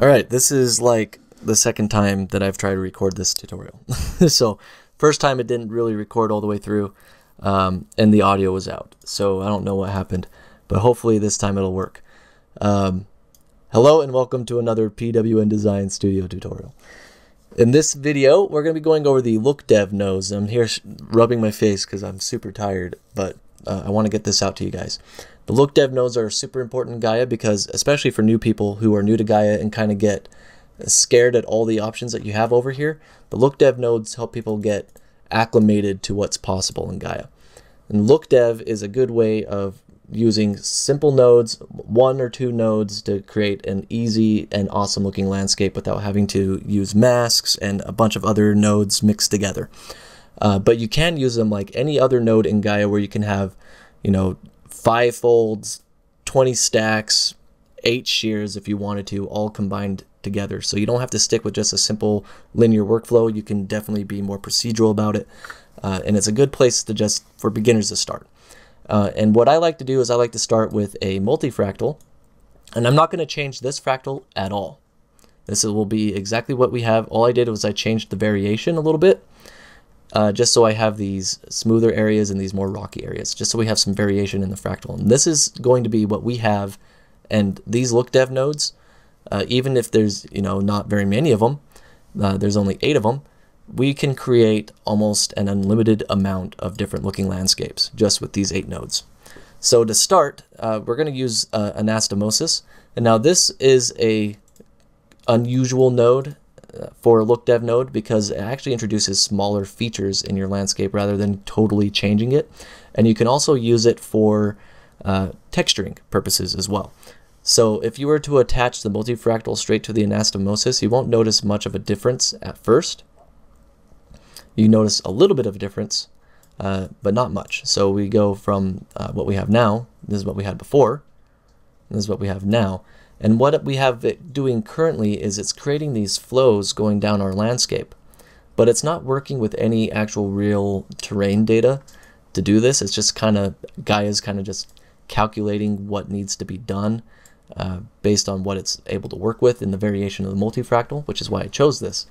Alright, this is like the second time that I've tried to record this tutorial. So, first time it didn't really record all the way through, and the audio was out. So I don't know what happened, but hopefully this time it'll work. Hello and welcome to another PWN Design Studio tutorial. In this video, we're going to be going over the LookDev nose. I'm here rubbing my face because I'm super tired, but I want to get this out to you guys. The LookDev nodes are super important in Gaea because, especially for new people who are new to Gaea and kind of get scared at all the options that you have over here, the LookDev nodes help people get acclimated to what's possible in Gaea. And LookDev is a good way of using simple nodes, one or two nodes, to create an easy and awesome looking landscape without having to use masks and a bunch of other nodes mixed together. But you can use them like any other node in Gaea, where you can have, you know, 5 folds, 20 stacks, 8 shears if you wanted to, all combined together. So you don't have to stick with just a simple linear workflow. You can definitely be more procedural about it. And it's a good place to just for beginners to start. And what I like to do is I like to start with a multifractal. And I'm not going to change this fractal at all. This will be exactly what we have. All I did was I changed the variation a little bit. Just so I have these smoother areas and these more rocky areas, just so we have some variation in the fractal. And this is going to be what we have, and these LookDev nodes, even if there's, you know, not very many of them, there's only 8 of them, we can create almost an unlimited amount of different looking landscapes just with these 8 nodes. So to start, we're going to use anastomosis. And now this is a unusual node for a LookDev node because it actually introduces smaller features in your landscape rather than totally changing it. And you can also use it for texturing purposes as well. So if you were to attach the multifractal straight to the anastomosis, you won't notice much of a difference at first. You notice a little bit of a difference, but not much. So we go from what we have now, this is what we had before, this is what we have now. And what we have it doing currently is it's creating these flows going down our landscape, but it's not working with any actual real terrain data to do this. It's just kind of, Gaea's kind of just calculating what needs to be done based on what it's able to work with in the variation of the multifractal, which is why I chose this.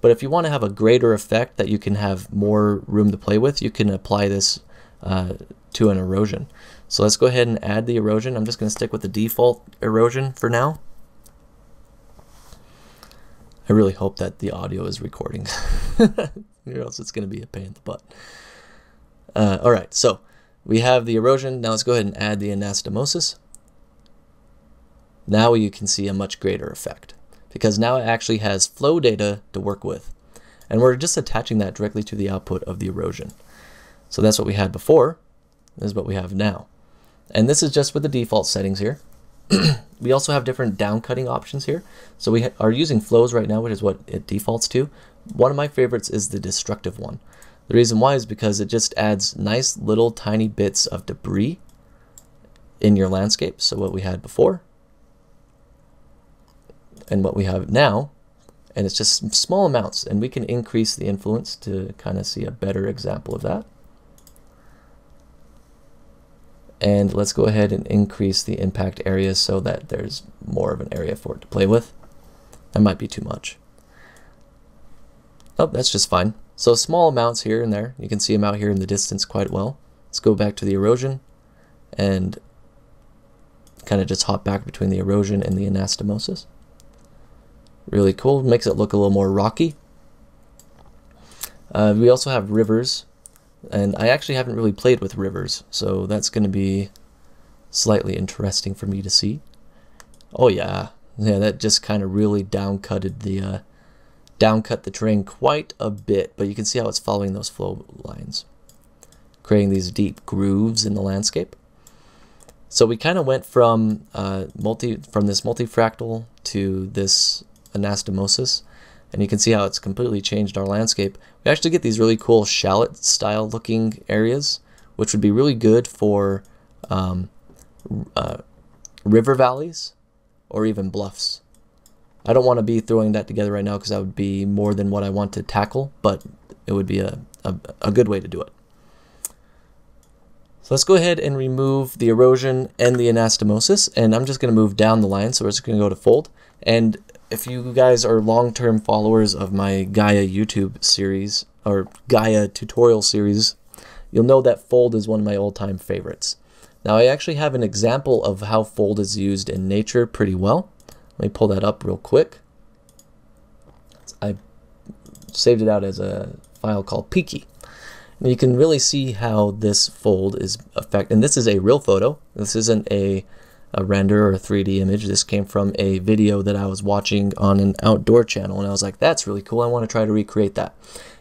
But if you want to have a greater effect that you can have more room to play with, you can apply this to an erosion. So let's go ahead and add the erosion. I'm just going to stick with the default erosion for now. I really hope that the audio is recording, or else it's going to be a pain in the butt. All right, so we have the erosion. Now let's go ahead and add the anastomosis. Now you can see a much greater effect because now it actually has flow data to work with. And we're just attaching that directly to the output of the erosion. So that's what we had before. This is what we have now. And this is just with the default settings here. We also have different downcutting options here. So we are using flows right now, which is what it defaults to. One of my favorites is the destructive one. The reason why is because it just adds nice little tiny bits of debris in your landscape. So what we had before and what we have now, and it's just small amounts, and we can increase the influence to kind of see a better example of that. And let's go ahead and increase the impact area so that there's more of an area for it to play with. That might be too much. Oh, that's just fine. So small amounts here and there. You can see them out here in the distance quite well. Let's go back to the erosion and kind of just hop back between the erosion and the anastomosis. Really cool. Makes it look a little more rocky. We also have rivers. And I actually haven't really played with rivers, so that's going to be slightly interesting for me to see. Oh yeah, yeah, that just kind of really downcutted the terrain quite a bit, but you can see how it's following those flow lines, creating these deep grooves in the landscape. So we kind of went from this multifractal to this anastomosis. And you can see how it's completely changed our landscape. We actually get these really cool shallot style looking areas, which would be really good for river valleys or even bluffs. I don't want to be throwing that together right now because that would be more than what I want to tackle, but it would be a good way to do it. So let's go ahead and remove the erosion and the anastomosis, and I'm just going to move down the line. So we're just going to go to fold, and if you guys are long-term followers of my Gaea YouTube series, or Gaea tutorial series, you'll know that fold is one of my all-time favorites. Now I actually have an example of how fold is used in nature pretty well. Let me pull that up real quick. I saved it out as a file called Peaky. And you can really see how this fold is affected. And this is a real photo. This isn't a render or a 3D image. This came from a video that I was watching on an outdoor channel, and I was like, that's really cool. I want to try to recreate that.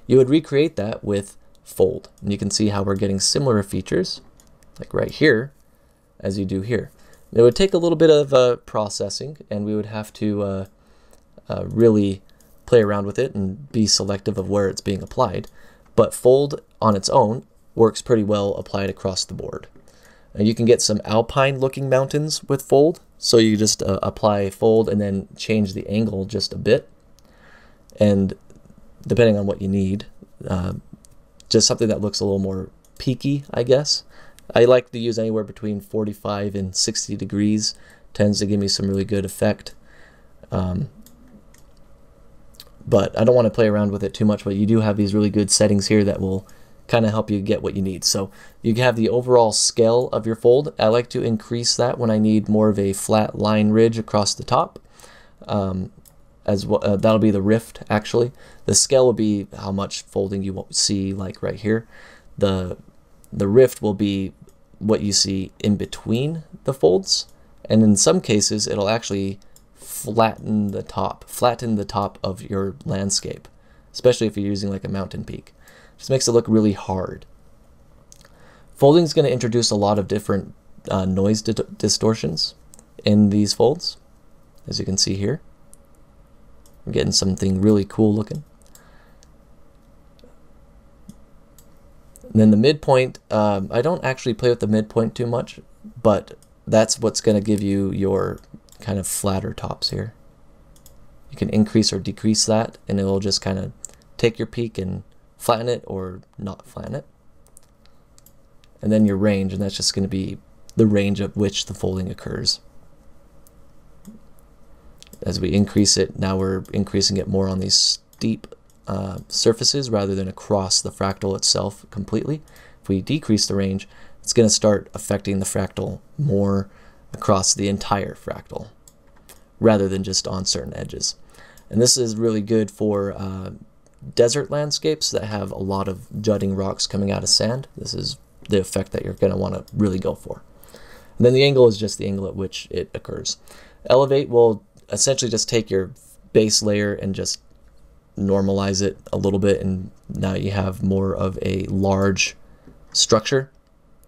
You would recreate that with fold. And you can see how we're getting similar features, like right here, as you do here. And it would take a little bit of processing, and we would have to really play around with it and be selective of where it's being applied. But fold on its own works pretty well applied across the board. And you can get some alpine looking mountains with fold. So you just apply fold and then change the angle just a bit. And depending on what you need, just something that looks a little more peaky, I guess. I like to use anywhere between 45 and 60 degrees. Tends to give me some really good effect. But I don't want to play around with it too much, but you do have these really good settings here that will kind of help you get what you need. So you have the overall scale of your fold. I like to increase that when I need more of a flat line ridge across the top. As well, that'll be the rift, actually. The scale will be how much folding you won't see, like right here. The rift will be what you see in between the folds. And in some cases, it'll actually flatten the top of your landscape, especially if you're using like a mountain peak. Just makes it look really hard. Folding is going to introduce a lot of different noise distortions in these folds, as you can see here. I'm getting something really cool looking. And then the midpoint, I don't actually play with the midpoint too much, but that's what's going to give you your kind of flatter tops here. You can increase or decrease that, and it'll just kind of take your peak and flatten it or not flatten it. And then your range, and that's just going to be the range at which the folding occurs. As we increase it, now we're increasing it more on these steep surfaces rather than across the fractal itself completely. If we decrease the range, it's going to start affecting the fractal more across the entire fractal rather than just on certain edges. And this is really good for desert landscapes that have a lot of jutting rocks coming out of sand. This is the effect that you're going to want to really go for. And then the angle is just the angle at which it occurs. Elevate will essentially just take your base layer and just normalize it a little bit, and now you have more of a large structure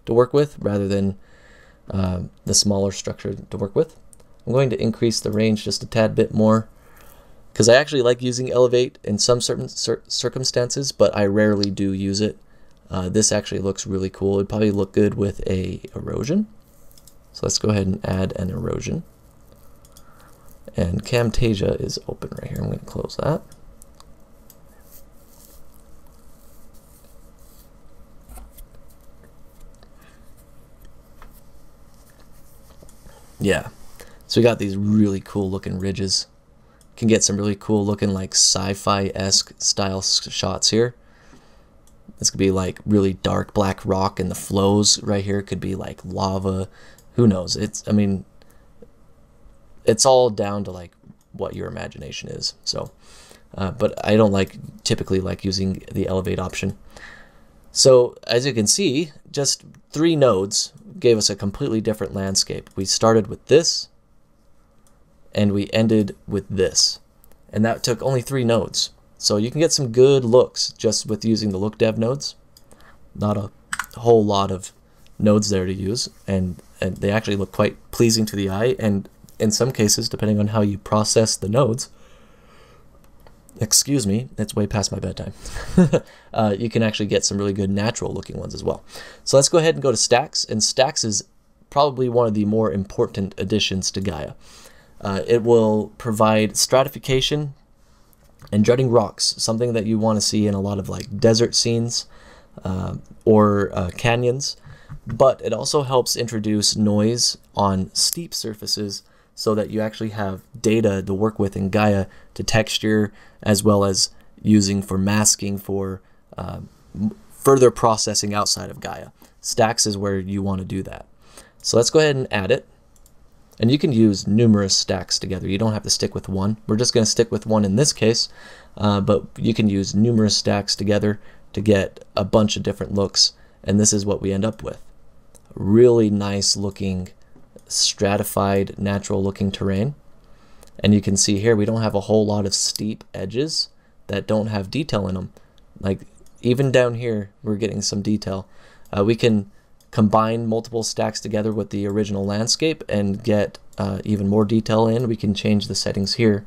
to work with rather than the smaller structure to work with. I'm going to increase the range just a tad bit more because I actually like using elevate in some certain circumstances, but I rarely do use it. This actually looks really cool. It'd probably look good with a erosion. So let's go ahead and add an erosion. And Camtasia is open right here. I'm going to close that. Yeah, so we got these really cool looking ridges. Can get some really cool looking like sci-fi-esque style shots here. This could be like really dark black rock, and the flows right here could be like lava. Who knows? I mean, it's all down to like what your imagination is. So, but I don't typically like using the elevate option. So as you can see, just three nodes gave us a completely different landscape. We started with this, and we ended with this. And that took only three nodes. So you can get some good looks just with using the LookDev nodes. Not a whole lot of nodes there to use, and they actually look quite pleasing to the eye, and in some cases, depending on how you process the nodes, excuse me, it's way past my bedtime. You can actually get some really good natural looking ones as well. So let's go ahead and go to Stacks, and Stacks is probably one of the more important additions to Gaea. It will provide stratification and jutting rocks, something that you want to see in a lot of like desert scenes or canyons, but it also helps introduce noise on steep surfaces so that you actually have data to work with in Gaea to texture, as well as using for masking for further processing outside of Gaea. Stacks is where you want to do that. So let's go ahead and add it. And you can use numerous stacks together. You don't have to stick with one. We're just going to stick with one in this case, but you can use numerous stacks together to get a bunch of different looks. And this is what we end up with. Really nice looking, stratified, natural looking terrain. And you can see here, we don't have a whole lot of steep edges that don't have detail in them. Like even down here, we're getting some detail. We can combine multiple stacks together with the original landscape and get even more detail in. We can change the settings here.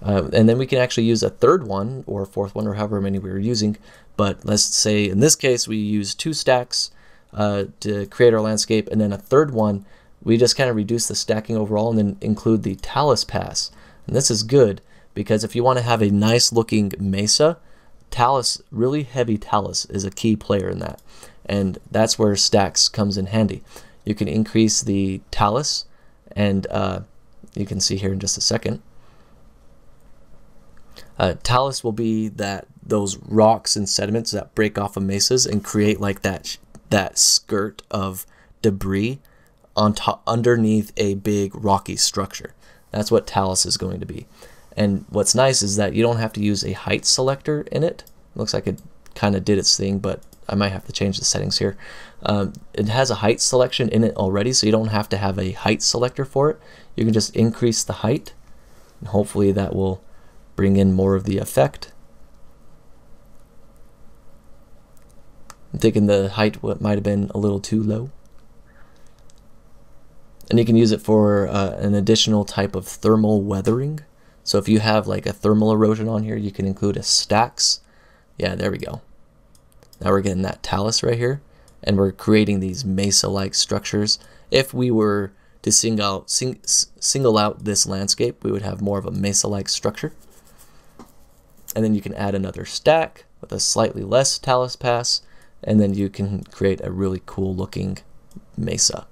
And then we can actually use a third one or fourth one or however many we were using. But let's say in this case, we use two stacks to create our landscape, and then a third one. We just kind of reduce the stacking overall and then include the talus pass. And this is good because if you want to have a nice looking mesa, talus, really heavy talus is a key player in that. And that's where stacks comes in handy. You can increase the talus, and you can see here in just a second. Talus will be that those rocks and sediments that break off of mesas and create like that skirt of debris on top underneath a big rocky structure. That's what talus is going to be. And what's nice is that you don't have to use a height selector in it. Looks like it kind of did its thing, but I might have to change the settings here. It has a height selection in it already, so you don't have to have a height selector for it. You can just increase the height, and hopefully that will bring in more of the effect. I'm thinking the height might have been a little too low. And you can use it for an additional type of thermal weathering. So if you have like a thermal erosion on here, you can include a stacks. Yeah, there we go. Now we're getting that talus right here, and we're creating these mesa-like structures. If we were to single out this landscape, we would have more of a mesa-like structure. And then you can add another stack with a slightly less talus pass, and then you can create a really cool-looking mesa.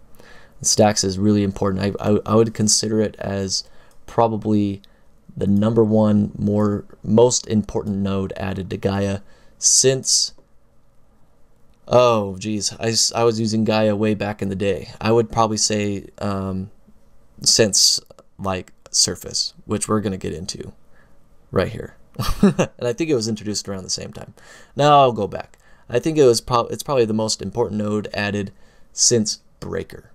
And stacks is really important. I would consider it as probably the number one most important node added to Gaea since... Oh, geez. I was using Gaea way back in the day. I would probably say since like Surface, which we're going to get into right here. And I think it was introduced around the same time. Now I'll go back. I think it was probably the most important node added since Breaker.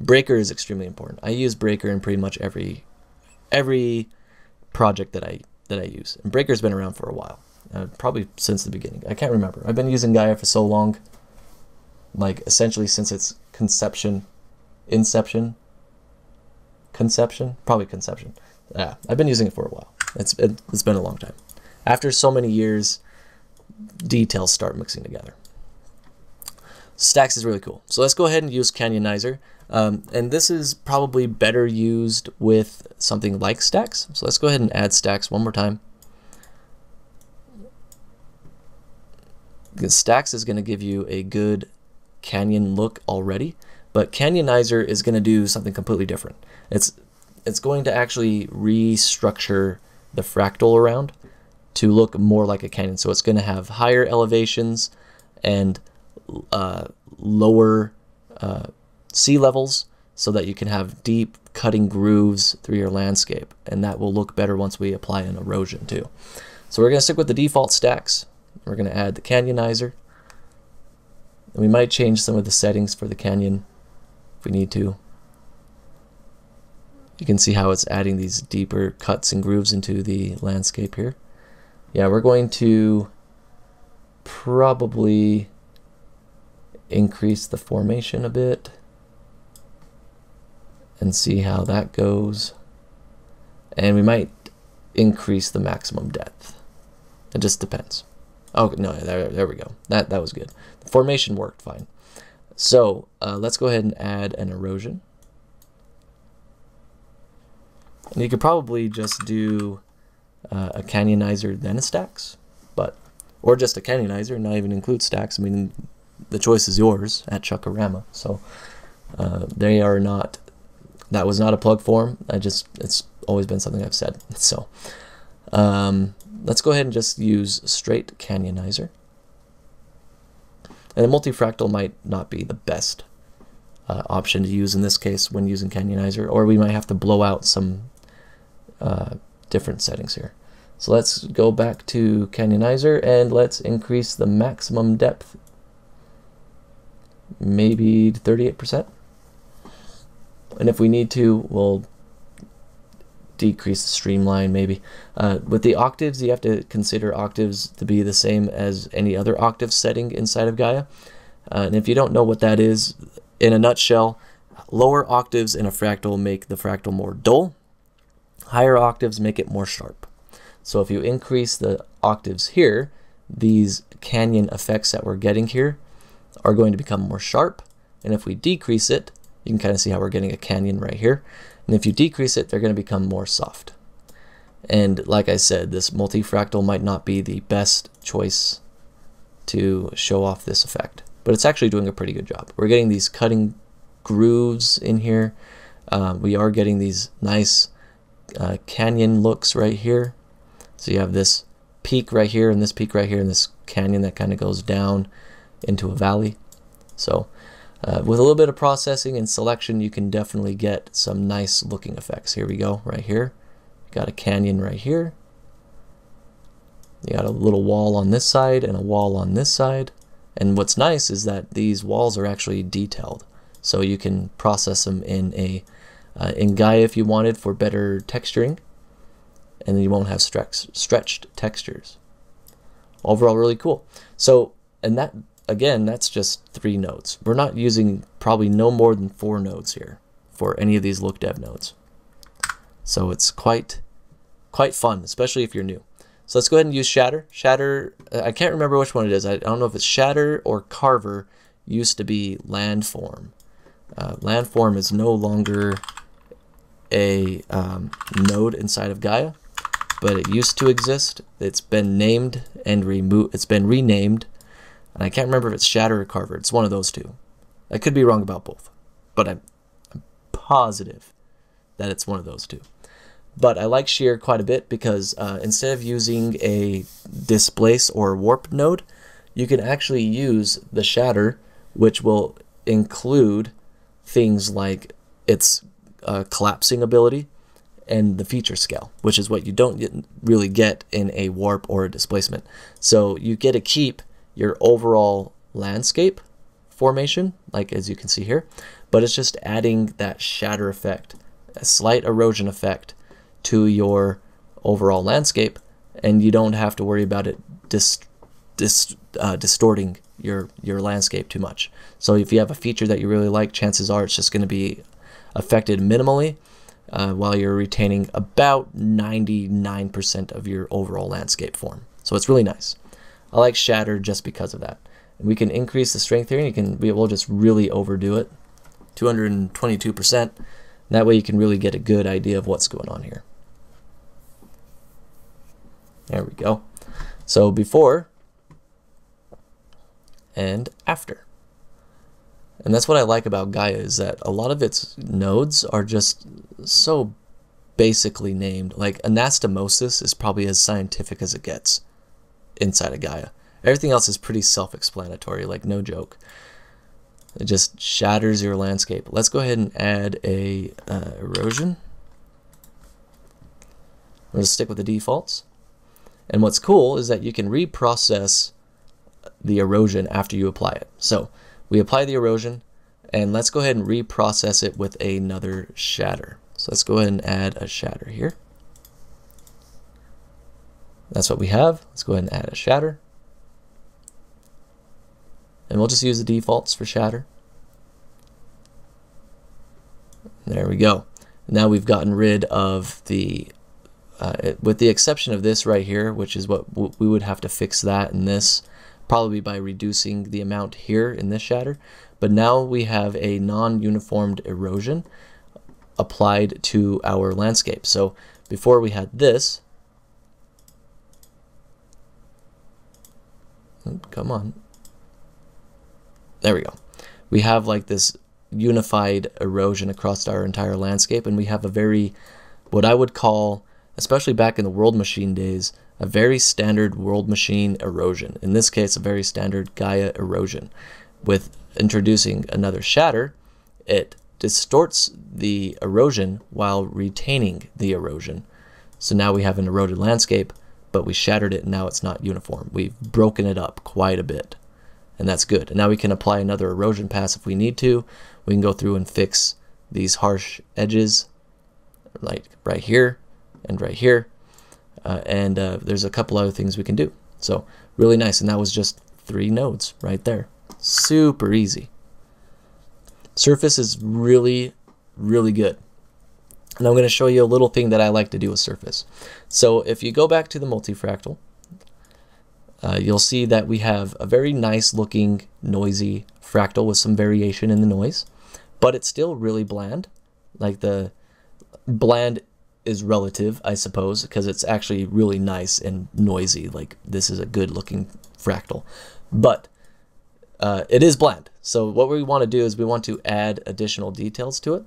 Breaker is extremely important. I use Breaker in pretty much every project that I use. And Breaker's been around for a while. Probably since the beginning. I can't remember. I've been using Gaea for so long, like essentially since its conception. Yeah, I've been using it for a while. It's been a long time. After so many years, details start mixing together. Stacks is really cool. So let's go ahead and use Canyonizer. And this is probably better used with something like stacks. So let's go ahead and add stacks one more time. Stacks is going to give you a good canyon look already, but Canyonizer is going to do something completely different. It's going to actually restructure the fractal around to look more like a canyon. So it's going to have higher elevations and lower sea levels so that you can have deep cutting grooves through your landscape, and that will look better once we apply an erosion too. So we're going to stick with the default stacks. We're going to add the Canyonizer, and we might change some of the settings for the canyon if we need to. You can see how it's adding these deeper cuts and grooves into the landscape here. Yeah, we're going to probably increase the formation a bit and see how that goes. And we might increase the maximum depth. It just depends. Oh, no, there we go. That was good. The formation worked fine. So let's go ahead and add an erosion. And you could probably just do a Canyonizer then a stacks, or just a Canyonizer and not even include stacks. I mean, the choice is yours at Chuckarama. So they are not That was not a plug form. It's always been something I've said. So let's go ahead and just use straight Canyonizer. And a multifractal might not be the best option to use in this case when using Canyonizer, or we might have to blow out some different settings here. So let's go back to Canyonizer and let's increase the maximum depth, maybe 38%. And if we need to, we'll decrease the streamline maybe. With the octaves, you have to consider octaves to be the same as any other octave setting inside of Gaea. And if you don't know what that is, in a nutshell, lower octaves in a fractal make the fractal more dull. Higher octaves make it more sharp. So if you increase the octaves here, these canyon effects that we're getting here are going to become more sharp. And if we decrease it, you can kind of see how we're getting a canyon right here. And if you decrease it, they're going to become more soft. And like I said, this multifractal might not be the best choice to show off this effect, but it's actually doing a pretty good job. We're getting these cutting grooves in here. We are getting these nice canyon looks right here. So you have this peak right here and this peak right here and this canyon that kind of goes down into a valley. So with a little bit of processing and selection, you can definitely get some nice looking effects. Here we go, right here. Got a canyon right here. You got a little wall on this side and a wall on this side. And what's nice is that these walls are actually detailed. So you can process them in Gaea if you wanted for better texturing. And then you won't have stretched textures. Overall, really cool. So, and that, again, that's just 3 nodes. We're not using probably no more than 4 nodes here for any of these LookDev nodes. So it's quite fun, especially if you're new. So let's go ahead and use Shatter. Shatter, I can't remember which one it is. I don't know if it's Shatter or Carver. Used to be Landform. Landform is no longer a node inside of Gaea, but it used to exist. It's been named and removed. It's been renamed. And I can't remember if it's Shatter or Carver. It's one of those two. I could be wrong about both, but I'm positive that it's one of those two. But I like Shear quite a bit because instead of using a displace or warp node, you can actually use the Shatter, which will include things like its collapsing ability and the feature scale, which is what you don't really get in a warp or a displacement. So you get to keep your overall landscape formation, like as you can see here, but it's just adding that shatter effect, a slight erosion effect to your overall landscape, and you don't have to worry about it distorting your landscape too much. So if you have a feature that you really like, chances are it's just going to be affected minimally while you're retaining about 99% of your overall landscape form. So it's really nice. I like Shatter just because of that. And we can increase the strength here, and you can, we'll just really overdo it, 222%. That way you can really get a good idea of what's going on here. There we go. So before and after. And that's what I like about Gaea, is that a lot of its nodes are just so basically named. Like anastomosis is probably as scientific as it gets inside of Gaea. Everything else is pretty self-explanatory, like no joke. It just shatters your landscape. Let's go ahead and add a erosion. We'll just stick with the defaults. And what's cool is that you can reprocess the erosion after you apply it. So we apply the erosion, and let's go ahead and reprocess it with another shatter. So let's go ahead and add a shatter here. That's what we have. Let's go ahead and add a shatter. And we'll just use the defaults for shatter. There we go. Now we've gotten rid of the, with the exception of this right here, which is what we would have to fix that in this, probably by reducing the amount here in this shatter. But now we have a non-uniformed erosion applied to our landscape. So before we had this, come on. There we go. We have like this unified erosion across our entire landscape, and we have a very, what I would call, especially back in the World Machine days, a very standard World Machine erosion. In this case, a very standard Gaea erosion. With introducing another shatter, it distorts the erosion while retaining the erosion. So now we have an eroded landscape, but we shattered it and now it's not uniform. We've broken it up quite a bit, and that's good. And now we can apply another erosion pass if we need to. We can go through and fix these harsh edges, like right here and right here. There's a couple other things we can do. So really nice. And that was just 3 nodes right there. Super easy. Surface is really, really good. And I'm going to show you a little thing that I like to do with surface. So if you go back to the multifractal, you'll see that we have a very nice looking noisy fractal with some variation in the noise, but it's still really bland. Like, the bland is relative, I suppose, because it's actually really nice and noisy. Like, this is a good looking fractal, but it is bland. So what we want to do is we want to add additional details to it,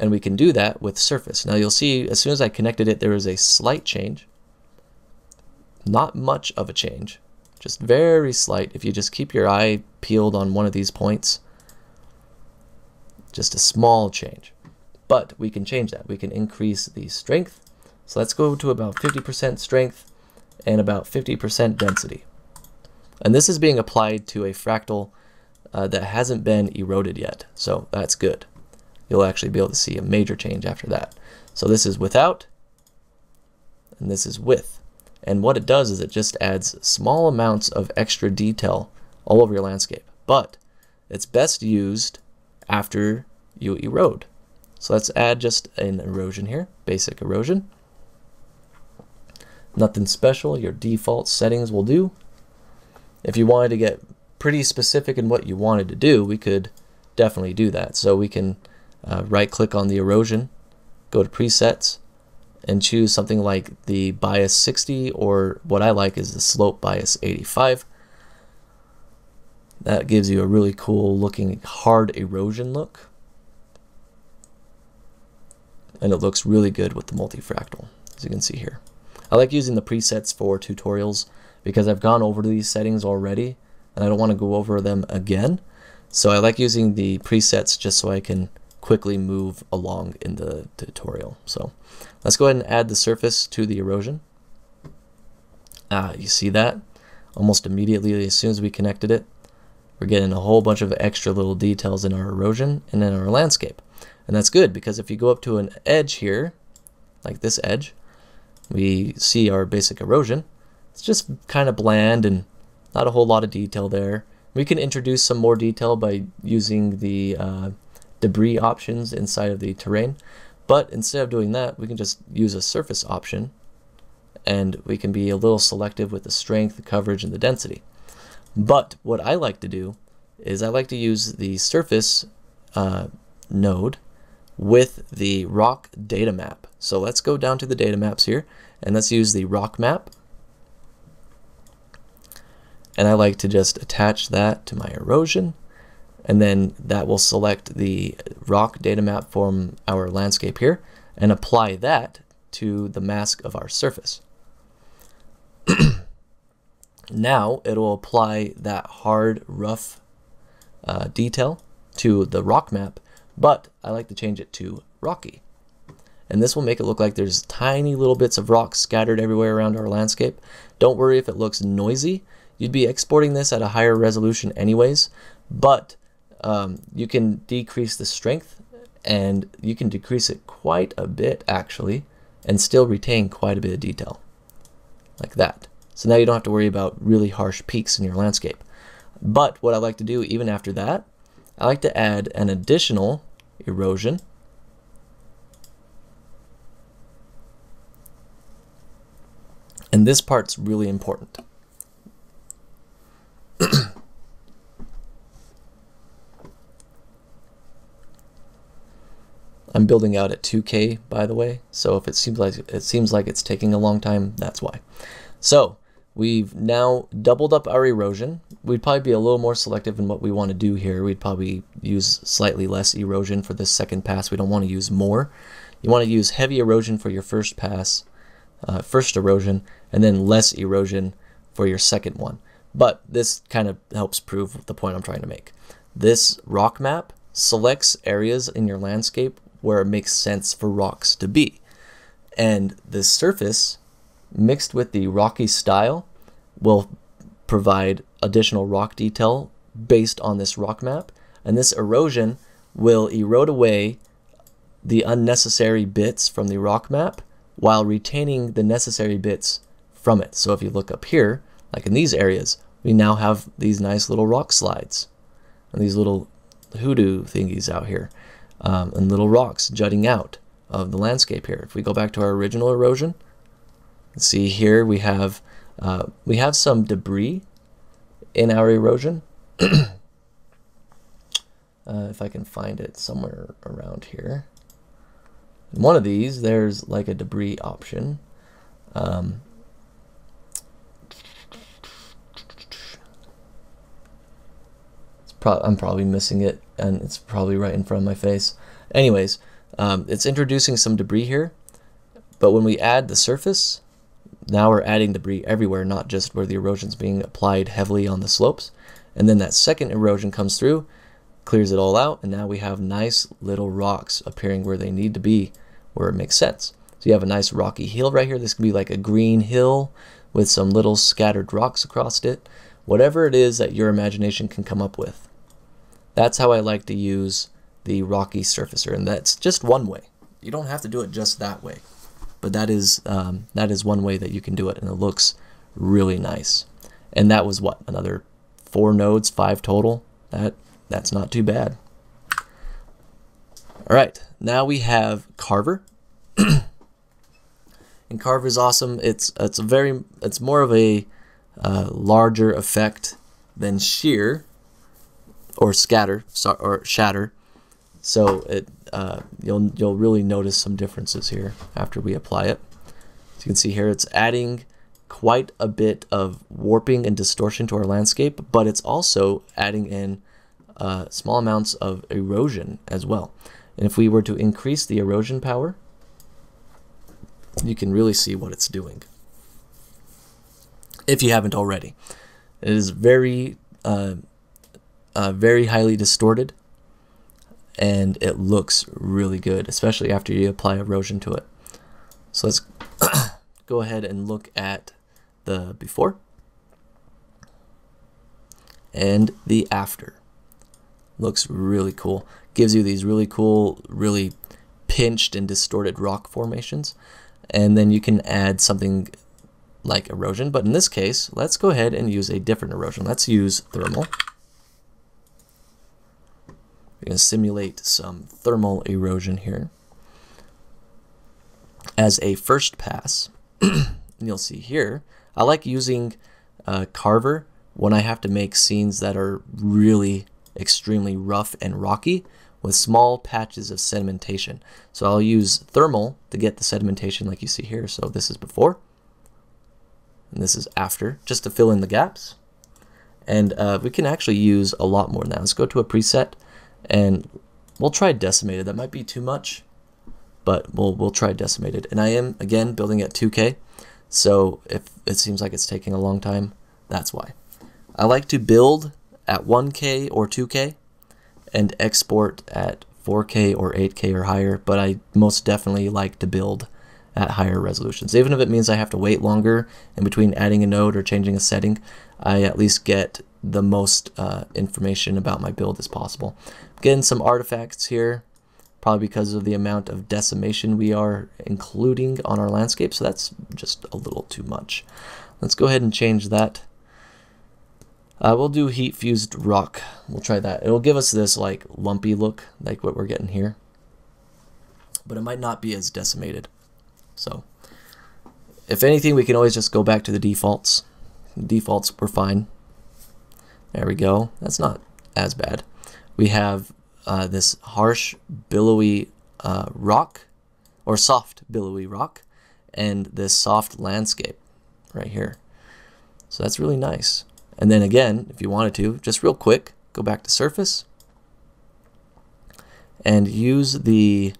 and we can do that with surface. Now you'll see as soon as I connected it, there was a slight change, not much of a change, just very slight. If you just keep your eye peeled on one of these points, just a small change. But we can change that. We can increase the strength. So let's go to about 50% strength and about 50% density. And this is being applied to a fractal that hasn't been eroded yet. So that's good. You'll actually be able to see a major change after that. So this is without, and this is with. And what it does is it just adds small amounts of extra detail all over your landscape. But it's best used after you erode. So let's add just an erosion here, basic erosion. Nothing special, your default settings will do. If you wanted to get pretty specific in what you wanted to do, we could definitely do that. So we can right click on the erosion, go to presets, and choose something like the bias 60, or what I like is the slope bias 85. That gives you a really cool looking hard erosion look. And it looks really good with the multifractal, as you can see here. I like using the presets for tutorials because I've gone over these settings already and I don't want to go over them again. So I like using the presets just so I can quickly move along in the tutorial. So let's go ahead and add the surface to the erosion. You see that? Almost immediately, as soon as we connected it, we're getting a whole bunch of extra little details in our erosion and in our landscape. And that's good, because if you go up to an edge here, like this edge, we see our basic erosion. It's just kind of bland and not a whole lot of detail there. We can introduce some more detail by using the debris options inside of the terrain. But instead of doing that, we can just use a surface option, and we can be a little selective with the strength, the coverage, and the density. But what I like to do is I like to use the surface node with the rock data map. So let's go down to the data maps here, and let's use the rock map. And I like to just attach that to my erosion, and then that will select the rock data map from our landscape here and apply that to the mask of our surface. Now it will apply that hard, rough detail to the rock map, but I like to change it to rocky. And this will make it look like there's tiny little bits of rock scattered everywhere around our landscape. Don't worry if it looks noisy. You'd be exporting this at a higher resolution anyways, but you can decrease the strength, and you can decrease it quite a bit actually, and still retain quite a bit of detail, like that. So now you don't have to worry about really harsh peaks in your landscape. But what I like to do even after that, I like to add an additional erosion. And this part's really important. I'm building out at 2K, by the way, so if it seems like it's taking a long time, that's why. So We've now doubled up our erosion. We'd probably be a little more selective in what we want to do here. We'd probably use slightly less erosion for this second pass. We don't want to use more. You want to use heavy erosion for your first pass, first erosion, and then less erosion for your second one. But this kind of helps prove the point I'm trying to make. This rock map selects areas in your landscape where it makes sense for rocks to be. And the surface mixed with the rocky style will provide additional rock detail based on this rock map. And this erosion will erode away the unnecessary bits from the rock map while retaining the necessary bits from it. So if you look up here, like in these areas, we now have these nice little rock slides and these little hoodoo thingies out here and little rocks jutting out of the landscape here. If we go back to our original erosion, see here we have some debris in our erosion. If I can find it somewhere around here. In one of these, there's like a debris option. I'm probably missing it, and it's probably right in front of my face. Anyways, it's introducing some debris here, but when we add the surface, now we're adding debris everywhere, not just where the erosion's being applied heavily on the slopes. And then that second erosion comes through, clears it all out, and now we have nice little rocks appearing where they need to be, where it makes sense. So you have a nice rocky hill right here. This can be like a green hill with some little scattered rocks across it. Whatever it is that your imagination can come up with. That's how I like to use the rocky surfacer, and that's just one way. You don't have to do it just that way, but that is one way that you can do it, and it looks really nice. And that was what, another 4 nodes, 5 total? That's not too bad. All right, now we have Carver. And Carver is awesome. It's more of a larger effect than shear or scatter or shatter, so it you'll really notice some differences here after we apply it. As you can see here, it's adding quite a bit of warping and distortion to our landscape, but it's also adding in small amounts of erosion as well. And if we were to increase the erosion power, you can really see what it's doing. If you haven't already, it is very highly distorted, and it looks really good, especially after you apply erosion to it. So let's go ahead and look at the before and the after. Looks really cool. Gives you these really cool, really pinched and distorted rock formations, and then you can add something like erosion, but in this case, let's go ahead and use a different erosion. Let's use thermal. We're going to simulate some thermal erosion here as a first pass. And you'll see here, I like using Carver when I have to make scenes that are really extremely rough and rocky with small patches of sedimentation. So I'll use thermal to get the sedimentation like you see here. So this is before, and this is after, just to fill in the gaps. And we can actually use a lot more now. Let's go to a preset, and we'll try decimated. That might be too much, but we'll try decimated. And I am, again, building at 2K, so if it seems like it's taking a long time, that's why. I like to build at 1K or 2K and export at 4K or 8K or higher, but I most definitely like to build at higher resolutions. Even if it means I have to wait longer in between adding a node or changing a setting, I at least get the most information about my build as possible. Getting some artifacts here, probably because of the amount of decimation we are including on our landscape, so that's just a little too much. Let's go ahead and change that. We'll do heat-fused rock. We'll try that. It'll give us this like lumpy look, like what we're getting here, but it might not be as decimated. So if anything, we can always just go back to the defaults. The defaults were fine. There we go. That's not as bad. We have this harsh, billowy rock, or soft, billowy rock, and this soft landscape right here. So that's really nice. And then again, if you wanted to, just real quick, go back to surface and use the,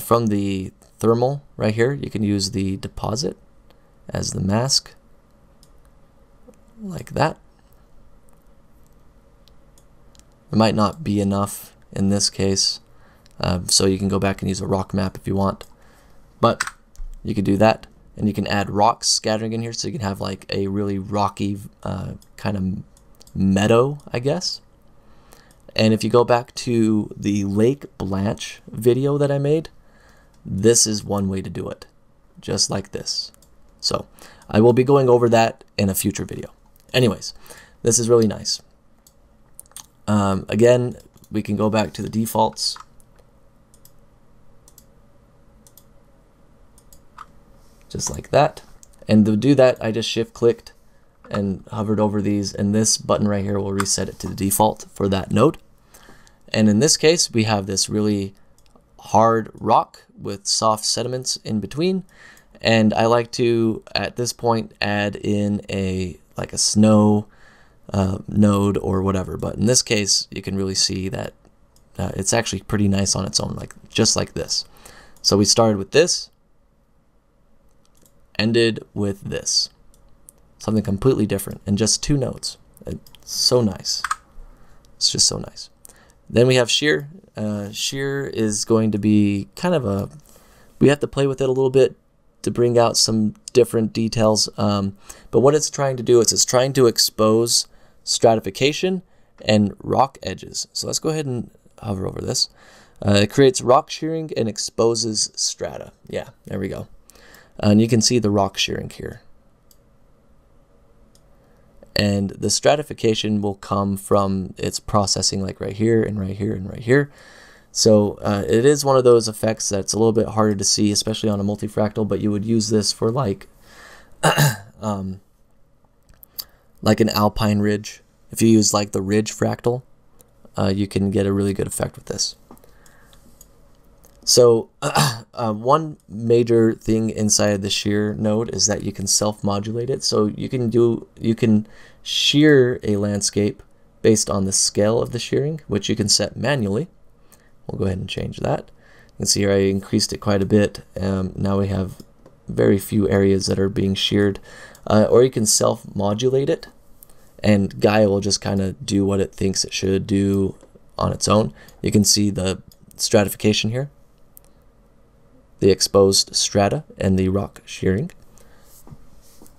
from the thermal right here, you can use the deposit as the mask, like that. It might not be enough in this case, so you can go back and use a rock map if you want, but you could do that. And you can add rocks scattering in here, so you can have like a really rocky kind of meadow, I guess. And if you go back to the Lake Blanche video that I made, this is one way to do it, just like this. So I will be going over that in a future video. Anyways, this is really nice. Again, we can go back to the defaults. Just like that. And to do that, I just shift clicked and hovered over these, and this button right here will reset it to the default for that node. And in this case, we have this really hard rock with soft sediments in between. And I like to, at this point, add in a, like a snow node or whatever. But in this case, you can really see that it's actually pretty nice on its own, like just like this. So we started with this, ended with this. Something completely different, and just two nodes. It's so nice. It's just so nice. Then we have shear. Shear is going to be kind of a, we have to play with it a little bit to bring out some different details. But what it's trying to do is it's trying to expose stratification and rock edges. So let's go ahead and hover over this. It creates rock shearing and exposes strata. Yeah, there we go. And you can see the rock shearing here. And the stratification will come from its processing, like right here and right here and right here. So it is one of those effects that's a little bit harder to see, especially on a multifractal, but you would use this for like an alpine ridge. If you use like the ridge fractal, you can get a really good effect with this. So one major thing inside of the shear node is that you can self-modulate it. So you can shear a landscape based on the scale of the shearing, which you can set manually. We'll go ahead and change that. You can see here I increased it quite a bit. Now we have very few areas that are being sheared. Or you can self-modulate it, and Gaea will just kind of do what it thinks it should do on its own. You can see the stratification here, the exposed strata, and the rock shearing.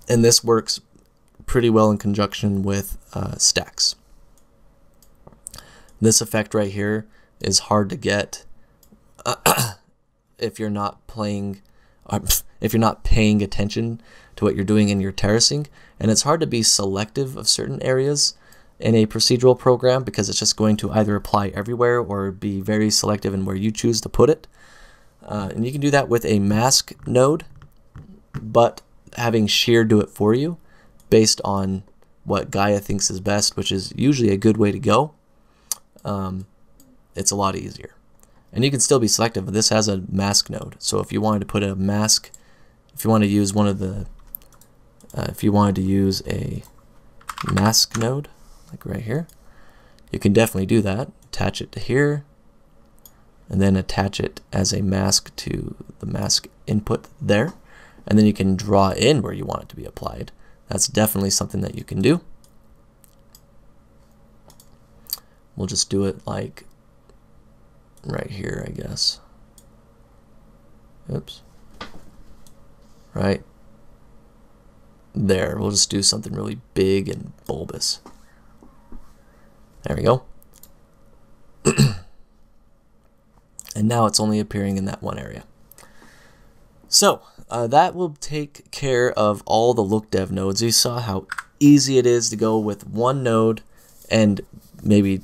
And this works pretty well in conjunction with stacks. This effect right here is hard to get if you're not playing, if you're not paying attention to what you're doing in your terracing. And it's hard to be selective of certain areas in a procedural program, because it's just going to either apply everywhere or be very selective in where you choose to put it. And you can do that with a mask node, but having shear do it for you based on what Gaea thinks is best, which is usually a good way to go. It's a lot easier. And you can still be selective, but this has a mask node. So if you wanted to put a mask, if you want to use one of the, if you wanted to use a mask node, like right here, you can definitely do that. Attach it to here, and then attach it as a mask to the mask input there. And then you can draw in where you want it to be applied. That's definitely something that you can do. We'll just do it like right here, I guess. Oops. Right there. We'll just do something really big and bulbous. There we go. And now it's only appearing in that one area. So that will take care of all the LookDev nodes. You saw how easy it is to go with one node and maybe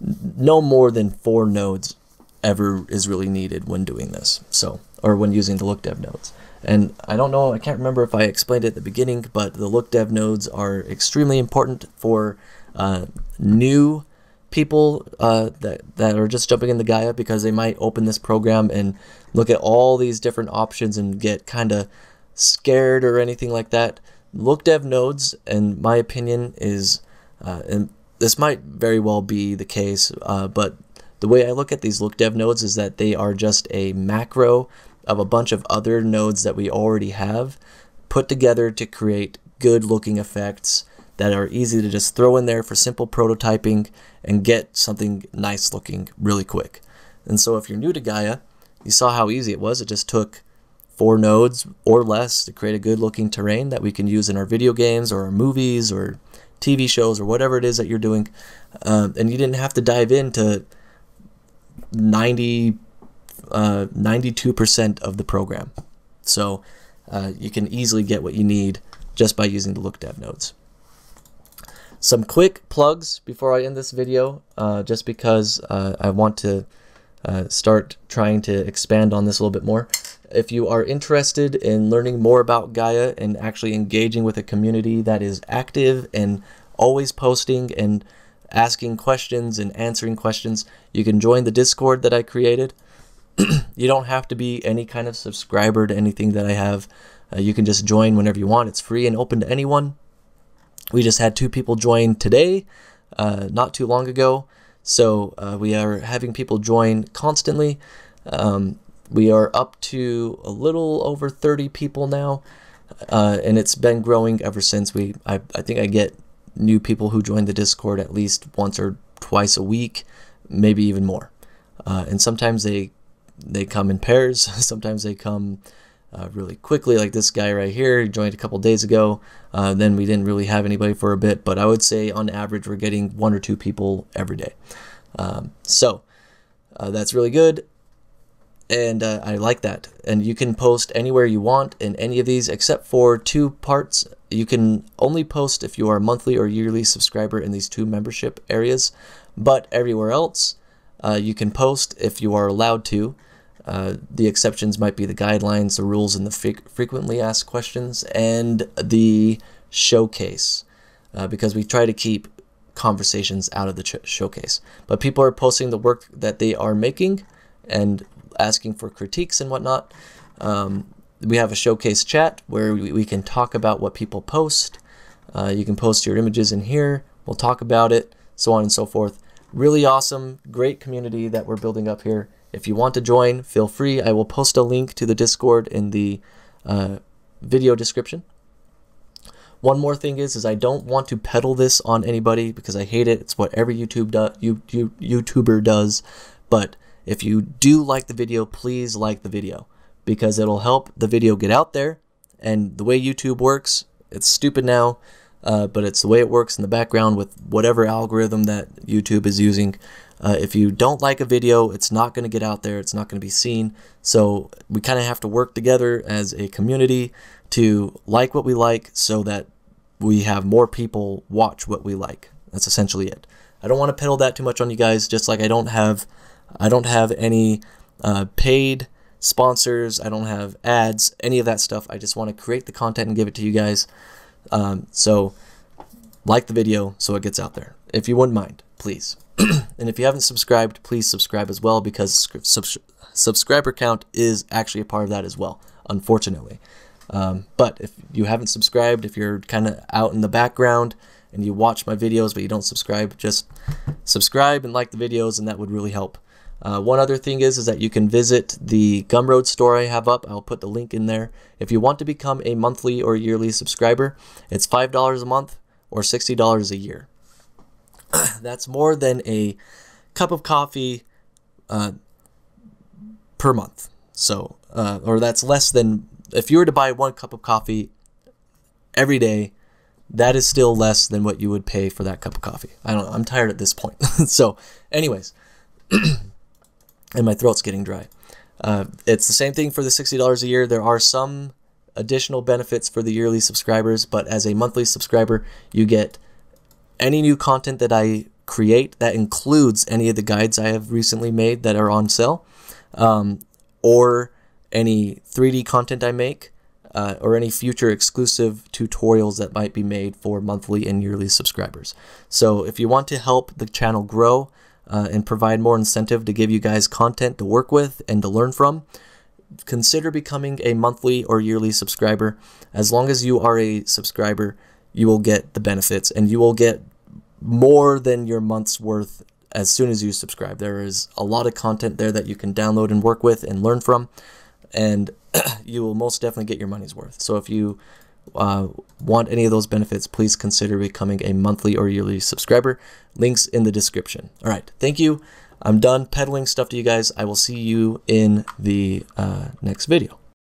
no more than 4 nodes ever is really needed when doing this, so, or when using the LookDev nodes. And I don't know, I can't remember if I explained it at the beginning, but the LookDev nodes are extremely important for new people that are just jumping into Gaea, because they might open this program and look at all these different options and get kind of scared or anything like that. LookDev nodes, in my opinion, is, and this might very well be the case, but the way I look at these LookDev nodes is that they are just a macro of a bunch of other nodes that we already have put together to create good looking effects that are easy to just throw in there for simple prototyping and get something nice looking really quick. And so if you're new to Gaea, you saw how easy it was. It just took 4 nodes or less to create a good looking terrain that we can use in our video games or our movies or TV shows or whatever it is that you're doing. And you didn't have to dive into 92% of the program. So you can easily get what you need just by using the LookDev nodes. Some quick plugs before I end this video, just because I want to start trying to expand on this a little bit more. If you are interested in learning more about Gaea and actually engaging with a community that is active and always posting and asking questions and answering questions, you can join the Discord that I created. You don't have to be any kind of subscriber to anything that I have. You can just join whenever you want. It's free and open to anyone. We just had 2 people join today, not too long ago. So we are having people join constantly. We are up to a little over 30 people now, and it's been growing ever since. I think I get new people who join the Discord at least once or twice a week, maybe even more. And sometimes they come in pairs. Sometimes they come really quickly, like this guy right here. He joined a couple days ago. Then we didn't really have anybody for a bit, but I would say on average we're getting 1 or 2 people every day. So that's really good, and I like that. And you can post anywhere you want in any of these except for 2 parts. You can only post if you are a monthly or yearly subscriber in these 2 membership areas, but everywhere else you can post if you are allowed to. The exceptions might be the guidelines, the rules, and the frequently asked questions, and the showcase, because we try to keep conversations out of the showcase. But people are posting the work that they are making and asking for critiques and whatnot. We have a showcase chat where we can talk about what people post. You can post your images in here. We'll talk about it, so on and so forth. Really awesome, great community that we're building up here. If you want to join, feel free. I will post a link to the Discord in the video description. One more thing is I don't want to peddle this on anybody because I hate it. It's what every YouTuber does. But if you do like the video, please like the video, because it'll help the video get out there. And the way YouTube works, it's stupid now, but it's the way it works in the background with whatever algorithm that YouTube is using. If you don't like a video, it's not going to get out there. It's not going to be seen. So we kind of have to work together as a community to like what we like so that we have more people watch what we like. That's essentially it. I don't want to peddle that too much on you guys, just like I don't have any paid sponsors. I don't have ads, any of that stuff. I just want to create the content and give it to you guys. So like the video so it gets out there. If you wouldn't mind, please. And if you haven't subscribed, please subscribe as well, because subscriber count is actually a part of that as well, unfortunately. But if you haven't subscribed, if you're kind of out in the background and you watch my videos but you don't subscribe, just subscribe and like the videos, and that would really help. One other thing is that you can visit the Gumroad store I have up. I'll put the link in there. If you want to become a monthly or yearly subscriber, it's $5 a month or $60 a year. That's more than a cup of coffee per month. So, or that's less than, if you were to buy 1 cup of coffee every day, that is still less than what you would pay for that cup of coffee. I don't know, I'm tired at this point. So anyways, and my throat's getting dry. It's the same thing for the $60 a year. There are some additional benefits for the yearly subscribers, but as a monthly subscriber, you get any new content that I create that includes any of the guides I have recently made that are on sale, or any 3D content I make, or any future exclusive tutorials that might be made for monthly and yearly subscribers. So if you want to help the channel grow and provide more incentive to give you guys content to work with and to learn from, consider becoming a monthly or yearly subscriber. As long as you are a subscriber, you will get the benefits, and you will get more than your month's worth as soon as you subscribe. There is a lot of content there that you can download and work with and learn from, and you will most definitely get your money's worth. So if you want any of those benefits, please consider becoming a monthly or yearly subscriber. Links in the description. All right, thank you. I'm done peddling stuff to you guys. I will see you in the next video.